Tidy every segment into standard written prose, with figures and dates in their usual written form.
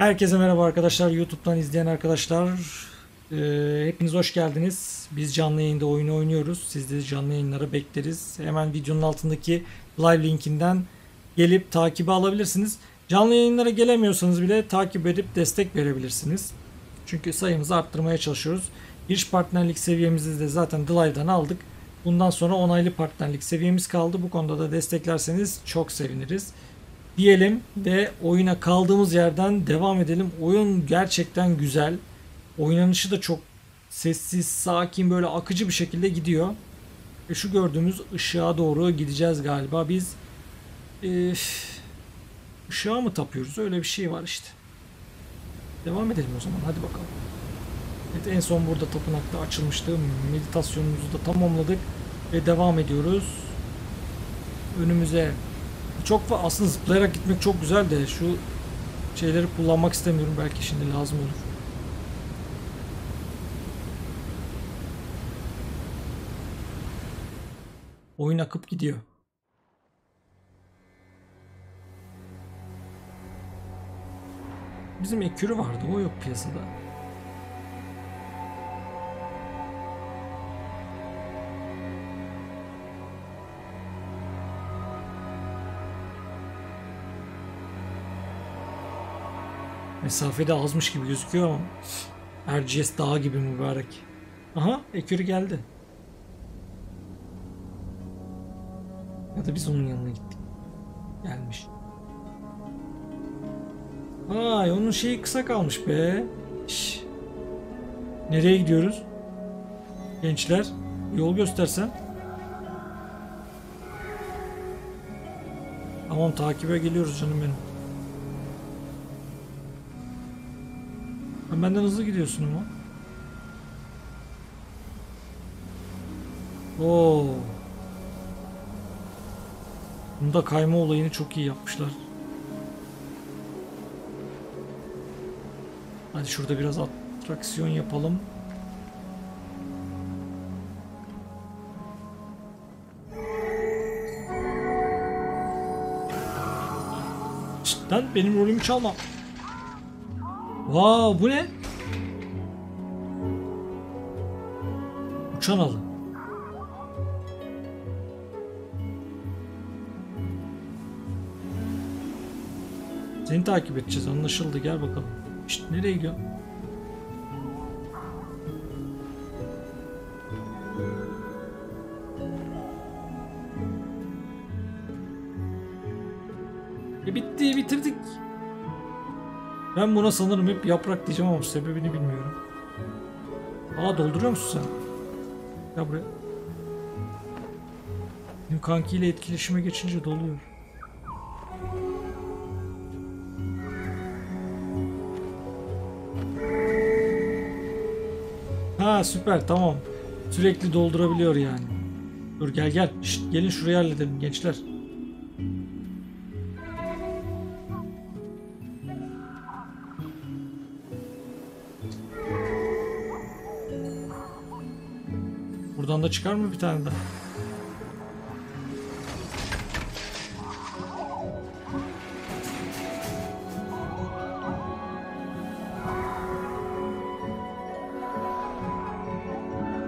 Herkese merhaba arkadaşlar. YouTube'dan izleyen arkadaşlar, hepiniz hoş geldiniz. Biz canlı yayında oyunu oynuyoruz. Siz de canlı yayınlara bekleriz. Hemen videonun altındaki live linkinden gelip takibi alabilirsiniz. Canlı yayınlara gelemiyorsanız bile takip edip destek verebilirsiniz. Çünkü sayımızı arttırmaya çalışıyoruz. Giriş partnerlik seviyemizi de zaten Dlive'dan aldık. Bundan sonra onaylı partnerlik seviyemiz kaldı. Bu konuda da desteklerseniz çok seviniriz. Diyelim ve oyuna kaldığımız yerden devam edelim. Oyun gerçekten güzel. Oynanışı da çok sessiz, sakin, böyle akıcı bir şekilde gidiyor. Şu gördüğümüz ışığa doğru gideceğiz galiba. Biz ışığa mı tapıyoruz? Öyle bir şey var işte. Devam edelim o zaman. Hadi bakalım. Evet, en son burada tapınakta açılmıştı. Meditasyonumuzu da tamamladık ve devam ediyoruz. Önümüze çok aslında zıplayarak gitmek çok güzel de şu şeyleri kullanmak istemiyorum, belki şimdi lazım olur. Oyun akıp gidiyor. Bizim ekürü vardı, o yok piyasada. Mesafede azmış gibi gözüküyor ama Erciyes Dağı gibi mübarek. Aha, ekürü geldi. Ya da biz onun yanına gittik. Gelmiş. Ay, onun şeyi kısa kalmış be. Şş. Nereye gidiyoruz? Gençler, yol göstersen. Tamam, takibe geliyoruz canım benim. Benden hızlı gidiyorsun ama. Oo. Bunda kayma olayını çok iyi yapmışlar. Hadi şurada biraz atraksiyon yapalım. Cidden benim rolümü çalma. Vav, bu ne? Uçan alı. Seni takip edeceğiz, anlaşıldı, gel bakalım. İşte nereye gidiyor? Bitti, bitirdik. Ben buna sanırım hep yaprak diyeceğim ama sebebini bilmiyorum. Aa, dolduruyor musun sen? Gel buraya. Benim kankiyle etkileşime geçince doluyor. Ha, süper, tamam. Sürekli doldurabiliyor yani. Dur, gel gel. Şişt, gelin şurayı halledelim gençler. Buradan da çıkar mı bir tane daha?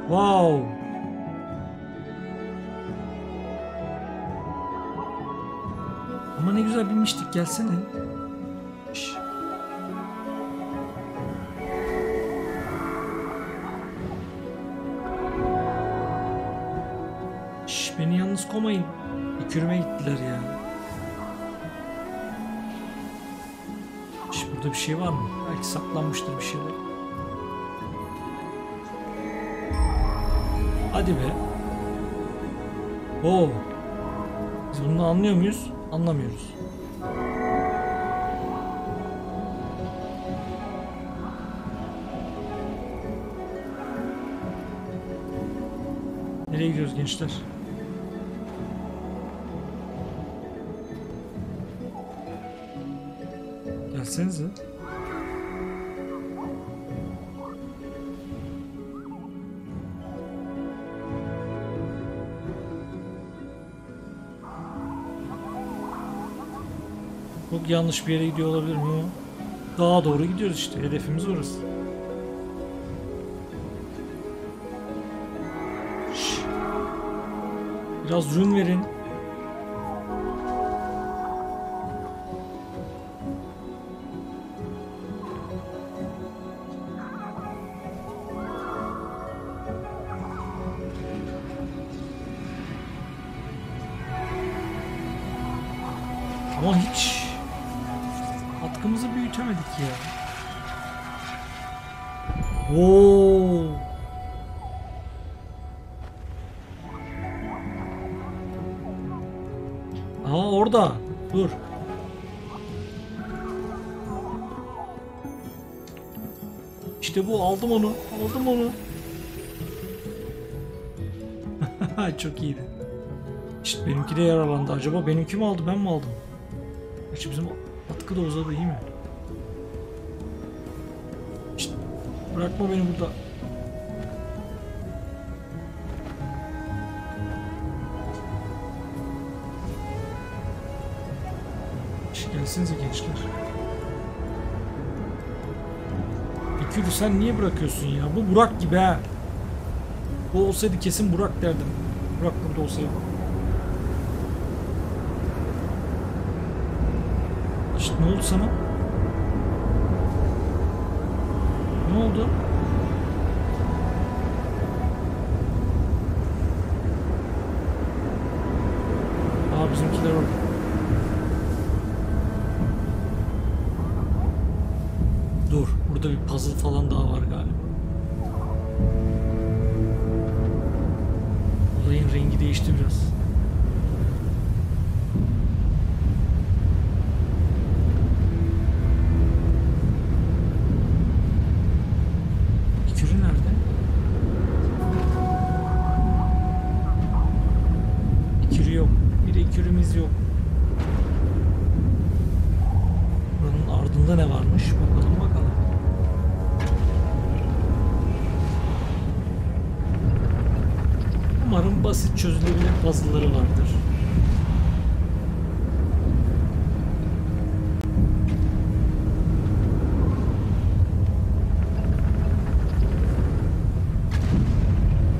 Wow. Ama ne güzel binmiştik, gelsene. Beni yalnız koymayın. Ekürüme gittiler ya. Şimdi burada bir şey var mı? Belki saklanmıştır bir şeyler. Hadi be. Oo. Biz bunu anlıyor muyuz? Anlamıyoruz. Nereye gidiyoruz gençler? Gelsenize. Çok yanlış bir yere gidiyor olabilir mi? Dağa doğru gidiyoruz işte. Hedefimiz orası. Biraz rün verin. Ama hiç atkımızı büyütemedik ya. Oo. Aha orada. Dur. İşte bu, aldım onu. Aldım onu. Çok iyiydi. İşte benimki de yaralandı. Acaba benimki mi aldı, ben mi aldım? Gerçi bizim atkı da uzadı, iyi mi? Şişt, bırakma beni burada. Şişt, gelsinize gençler. Ekürü sen niye bırakıyorsun ya? Bu Burak gibi ha. Bu olsaydı kesin Burak derdim. Burak burada olsaydı. Ne oldu sana? Ne oldu? Aa, bizimkiler orada. Dur, burada bir puzzle falan daha var galiba. Olayın rengi değişti biraz. Yok. Buranın ardında ne varmış? Bakalım bakalım. Umarım basit çözülebilen puzzle'ları vardır.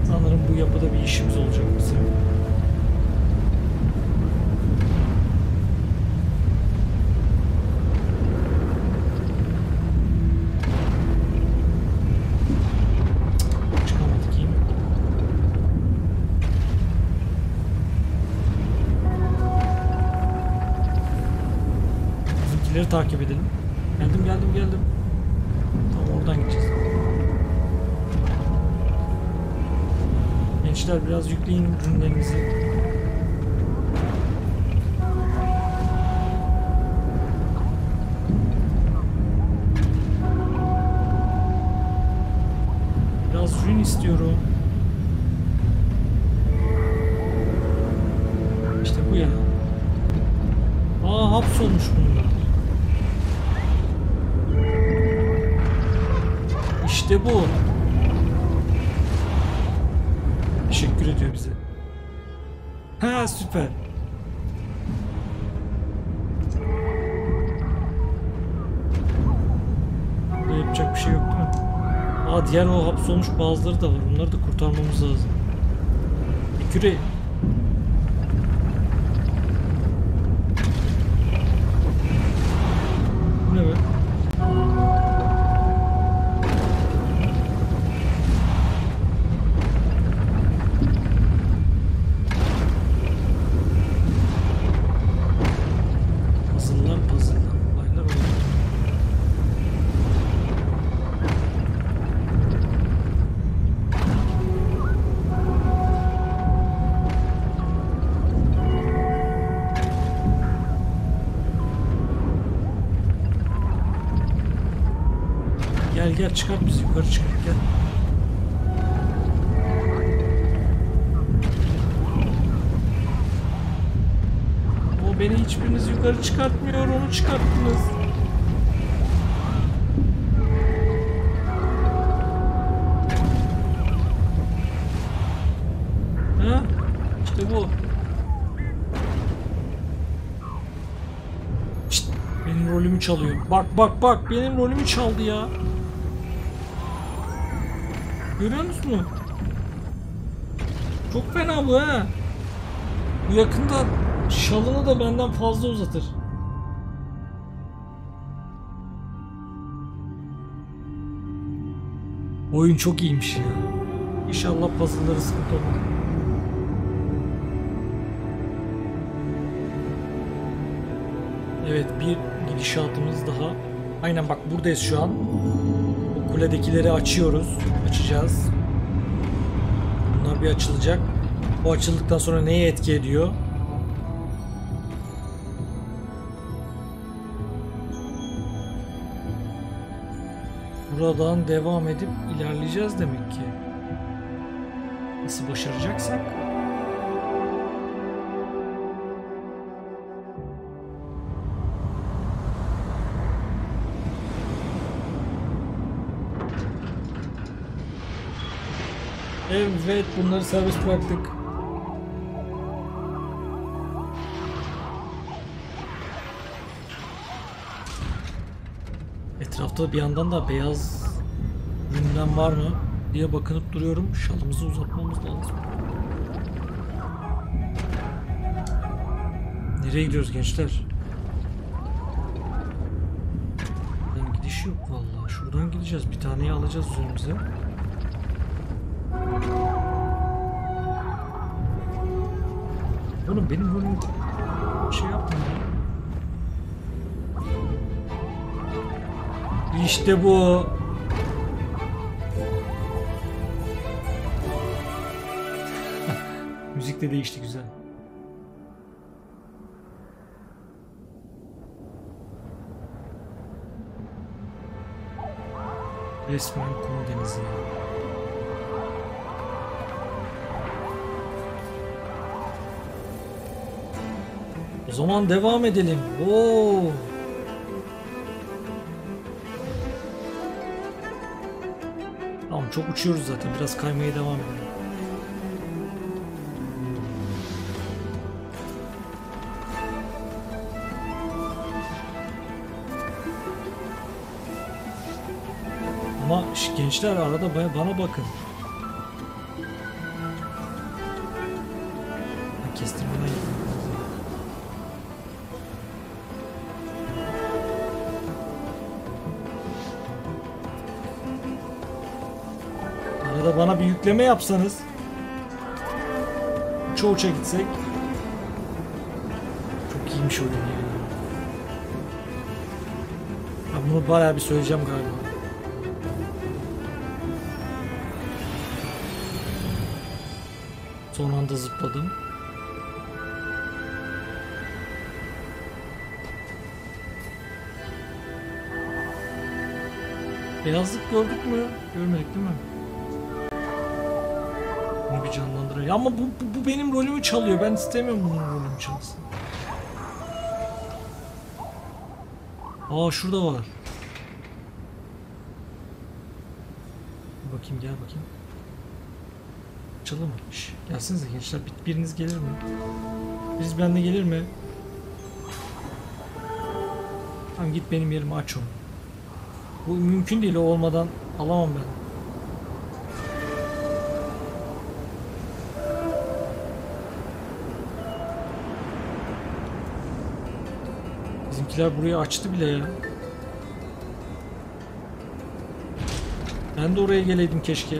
Sanırım bu yapıda bir işimiz olacak bizim. Takip edelim. Geldim geldim geldim. Tamam, oradan gideceğiz. Gençler biraz yükleyin ürünlerimizi. Biraz ürün istiyorum. İşte bu ya. Aa, hapsolmuş bunlar. İşte bu. Teşekkür ediyor bize. Ha, süper. Burada yapacak bir şey yok değil mi? Aa, diğer o hapsolmuş bazıları da var. Bunları da kurtarmamız lazım. Eküre. Bu ne be? Gel çıkar bizi, yukarı çıkar gel. O beni hiçbiriniz yukarı çıkartmıyor, onu çıkarttınız. Ha? İşte bu. Şşt, benim rolümü çalıyor. Bak bak bak, benim rolümü çaldı ya. Görüyor musun? Çok fena bu ha. Bu yakında şalını da benden fazla uzatır. Oyun çok iyiymiş ya. İnşallah puzzle'ları sıkıntı olmaz. Evet, bir gidişatımız daha. Aynen bak, buradayız şu an. Bu kuledekileri açıyoruz. Açacağız. Bunlar bir açılacak. Bu açıldıktan sonra neye etki ediyor? Buradan devam edip ilerleyeceğiz demek ki. Nasıl başaracaksak? Evet, bunları serbest bıraktık. Etrafta bir yandan da beyaz gündem var mı diye bakınıp duruyorum. Şalımızı uzatmamız lazım. Nereye gidiyoruz gençler? Buradan gidiş yok vallahi. Şuradan gideceğiz. Bir taneyi alacağız üzerimize. Oğlum benim rolüm şey yapmıyor. İşte bu. Müzik de değişti, güzel. Resmen kum denizi. O zaman devam edelim. Oo. Tamam, çok uçuyoruz zaten. Biraz kaymaya devam edelim. Ama gençler arada bana bakın. Bana bir yükleme yapsanız, uça uça gitsek. Çok iyiymiş oyun ya. Ben bunu bayağı bir söyleyeceğim galiba. Son anda zıpladım. Beyazlık gördük mü? Görmedik değil mi? Bir canlandırıyor. Ama bu benim rolümü çalıyor. Ben istemiyorum bunun rolümü çalsın. Aa, şurada var. Bir bakayım, gel bakayım. Çalamamış. Gelsinize gençler. Biriniz gelir mi? Biriniz benimle gelir mi? Tamam, git benim yerime aç onu. Bu mümkün değil, o olmadan alamam ben. Bizimkiler burayı açtı bile ya. Ben de oraya geleydim keşke.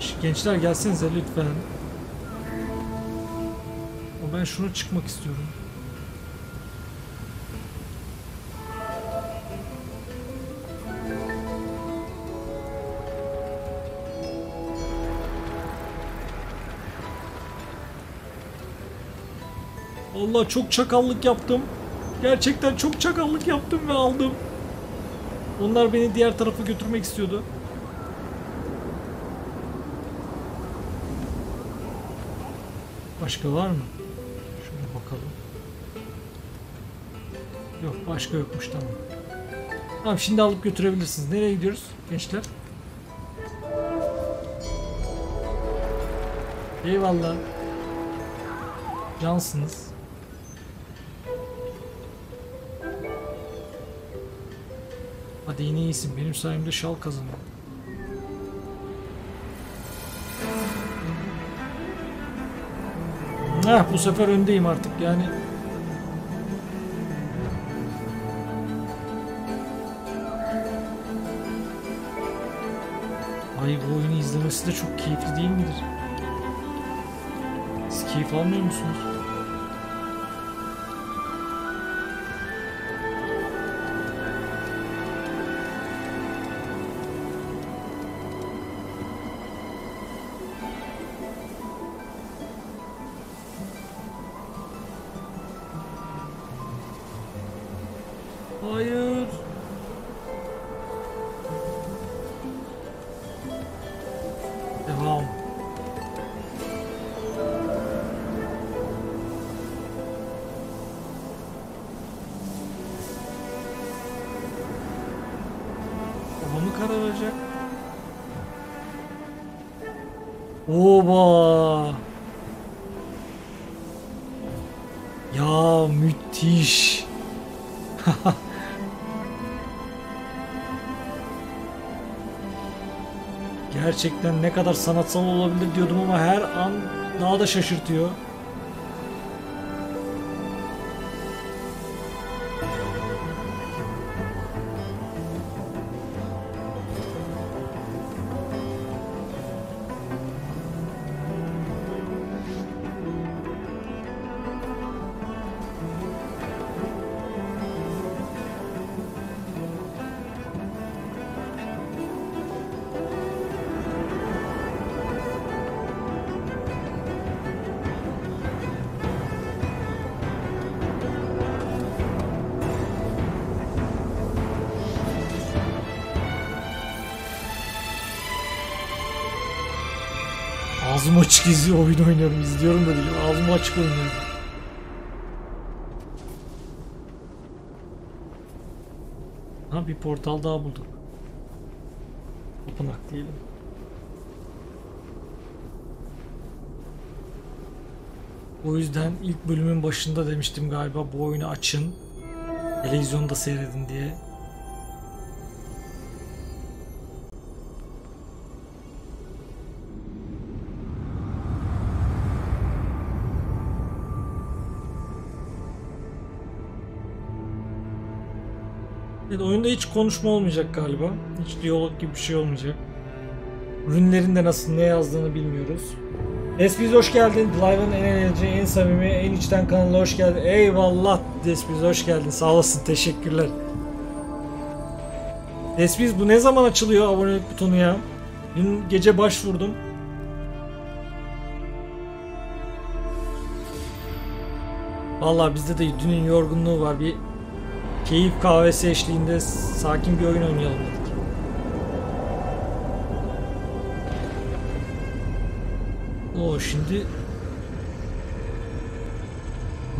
Şu gençler gelsenize lütfen. Ben şuna çıkmak istiyorum. Allah, çok çakallık yaptım. Gerçekten çok çakallık yaptım ve aldım. Onlar beni diğer tarafa götürmek istiyordu. Başka var mı? Şuna bakalım. Yok, başka yokmuş, tamam. Tamam, şimdi alıp götürebilirsiniz. Nereye gidiyoruz gençler? Eyvallah. Cansınız. Hadi yine iyisin. Benim sayemde şal kazanıyor. Heh, bu sefer öndeyim artık yani. Ay, bu oyunu izlemesi de çok keyifli değil midir? Siz keyif almıyor musunuz? Hayır. Devam. Havamı kararacak. Oba. Ya müthiş. Gerçekten ne kadar sanatsal olabilir diyordum ama her an daha da şaşırtıyor. Ağzım açık oyun oynuyorum, izliyorum da değil, ağzım açık oynuyorum. Ha, bir portal daha bulduk. Tapınak diyelim. O yüzden ilk bölümün başında demiştim galiba, bu oyunu açın, televizyonda seyredin diye. Evet, oyunda hiç konuşma olmayacak galiba. Hiç diyalog gibi bir şey olmayacak. Ürünlerin de nasıl, ne yazdığını bilmiyoruz. Despiz hoş geldin. Dlive'ın en enerji, en samimi, en içten kanalına hoş geldin. Eyvallah Despiz, hoş geldin. Sağ olasın, teşekkürler. Despiz, bu ne zaman açılıyor abonelik butonu ya? Dün gece başvurdum. Vallahi bizde de dünün yorgunluğu var. Bir keyif kahvesi eşliğinde sakin bir oyun oynayalım dedik. Oo, şimdi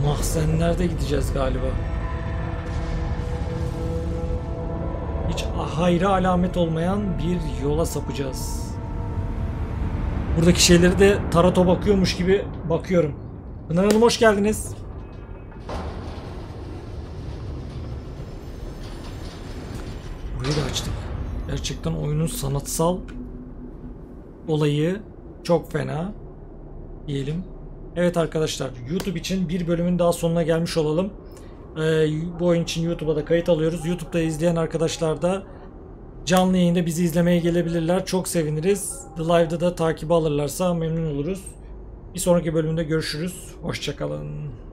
mahzenlerde gideceğiz galiba. Hiç hayra alamet olmayan bir yola sapacağız. Buradaki şeyleri de tarota bakıyormuş gibi bakıyorum. Pınar Hanım hoş geldiniz. Burayı da açtık. Gerçekten oyunun sanatsal olayı çok fena diyelim. Evet arkadaşlar, YouTube için bir bölümün daha sonuna gelmiş olalım. Bu oyun için YouTube'a da kayıt alıyoruz. YouTube'da izleyen arkadaşlar da canlı yayında bizi izlemeye gelebilirler. Çok seviniriz. Dlive'da da takibi alırlarsa memnun oluruz. Bir sonraki bölümde görüşürüz. Hoşçakalın.